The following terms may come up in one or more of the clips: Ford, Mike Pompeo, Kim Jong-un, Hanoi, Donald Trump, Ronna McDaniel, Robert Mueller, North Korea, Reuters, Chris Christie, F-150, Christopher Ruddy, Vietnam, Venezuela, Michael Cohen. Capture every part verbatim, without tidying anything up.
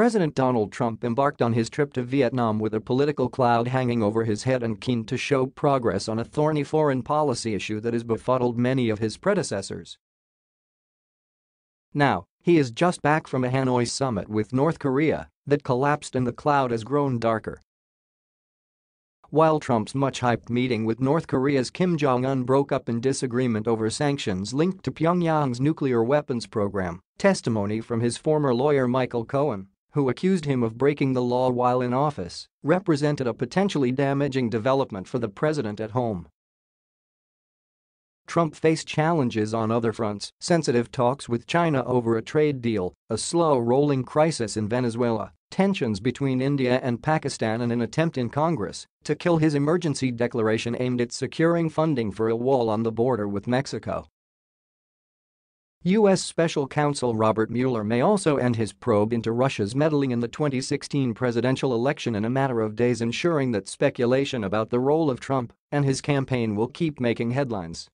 President Donald Trump embarked on his trip to Vietnam with a political cloud hanging over his head and keen to show progress on a thorny foreign policy issue that has befuddled many of his predecessors. Now, he is just back from a Hanoi summit with North Korea that collapsed and the cloud has grown darker. While Trump's much-hyped meeting with North Korea's Kim Jong-un broke up in disagreement over sanctions linked to Pyongyang's nuclear weapons program, testimony from his former lawyer Michael Cohen, who accused him of breaking the law while in office, represented a potentially damaging development for the president at home. Trump faced challenges on other fronts: sensitive talks with China over a trade deal, a slow-rolling crisis in Venezuela, tensions between India and Pakistan, and an attempt in Congress to kill his emergency declaration aimed at securing funding for a wall on the border with Mexico. U S Special Counsel Robert Mueller may also end his probe into Russia's meddling in the twenty sixteen presidential election in a matter of days, ensuring that speculation about the role of Trump and his campaign will keep making headlines.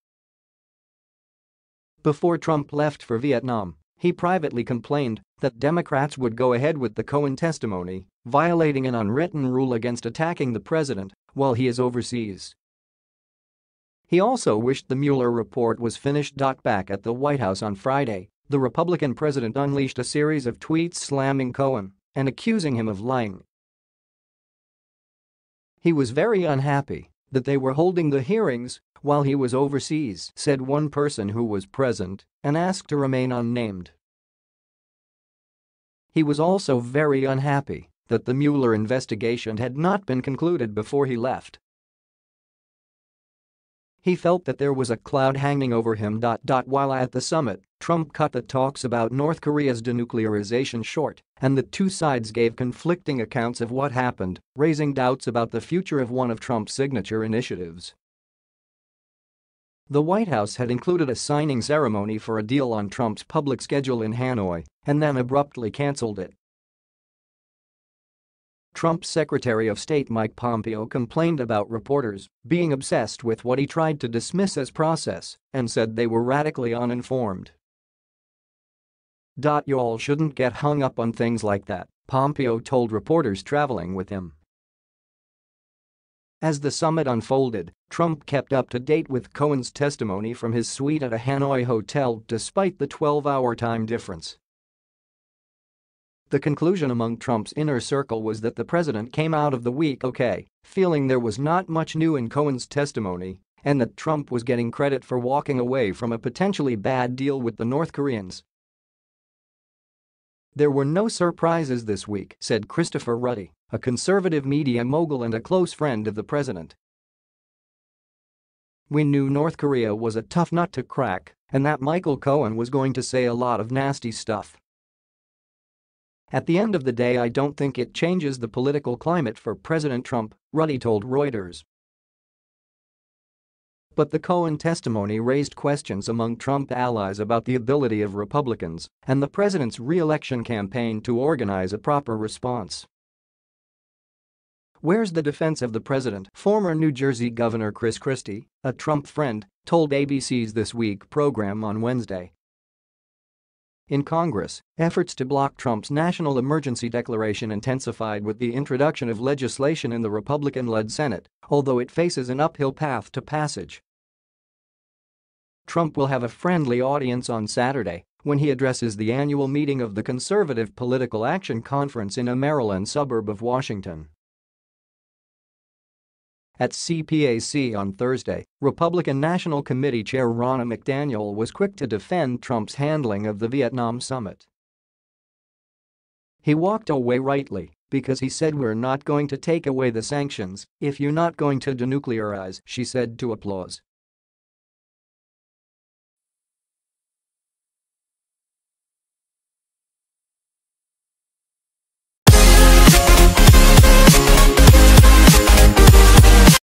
Before Trump left for Vietnam, he privately complained that Democrats would go ahead with the Cohen testimony, violating an unwritten rule against attacking the president while he is overseas. He also wished the Mueller report was finished. Back at the White House on Friday, the Republican president unleashed a series of tweets slamming Cohen and accusing him of lying. "He was very unhappy that they were holding the hearings while he was overseas," said one person who was present and asked to remain unnamed. He was also very unhappy that the Mueller investigation had not been concluded before he left. He felt that there was a cloud hanging over him. While at the summit, Trump cut the talks about North Korea's denuclearization short, and the two sides gave conflicting accounts of what happened, raising doubts about the future of one of Trump's signature initiatives. The White House had included a signing ceremony for a deal on Trump's public schedule in Hanoi and then abruptly canceled it. Trump's Secretary of State Mike Pompeo complained about reporters being obsessed with what he tried to dismiss as process and said they were radically uninformed. "Y'all shouldn't get hung up on things like that," Pompeo told reporters traveling with him. As the summit unfolded, Trump kept up to date with Cohen's testimony from his suite at a Hanoi hotel despite the twelve-hour time difference. The conclusion among Trump's inner circle was that the president came out of the week okay, feeling there was not much new in Cohen's testimony, and that Trump was getting credit for walking away from a potentially bad deal with the North Koreans. "There were no surprises this week," said Christopher Ruddy, a conservative media mogul and a close friend of the president. "We knew North Korea was a tough nut to crack and that Michael Cohen was going to say a lot of nasty stuff. At the end of the day, I don't think it changes the political climate for President Trump," Ruddy told Reuters. But the Cohen testimony raised questions among Trump allies about the ability of Republicans and the president's re-election campaign to organize a proper response. "Where's the defense of the president?" former New Jersey Governor Chris Christie, a Trump friend, told A B C's This Week program on Wednesday. In Congress, efforts to block Trump's national emergency declaration intensified with the introduction of legislation in the Republican-led Senate, although it faces an uphill path to passage. Trump will have a friendly audience on Saturday when he addresses the annual meeting of the Conservative Political Action Conference in a Maryland suburb of Washington. At C PAC on Thursday, Republican National Committee Chair Ronna McDaniel was quick to defend Trump's handling of the Vietnam summit. "He walked away rightly because he said we're not going to take away the sanctions if you're not going to denuclearize," she said to Applause.